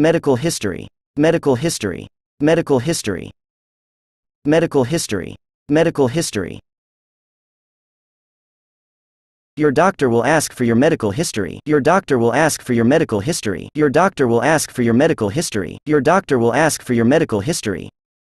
Medical history. Medical history. Medical history. Medical history. Medical history. Your doctor will ask for your medical history. Your doctor will ask for your medical history. Your doctor will ask for your medical history. Your doctor will ask for your medical history.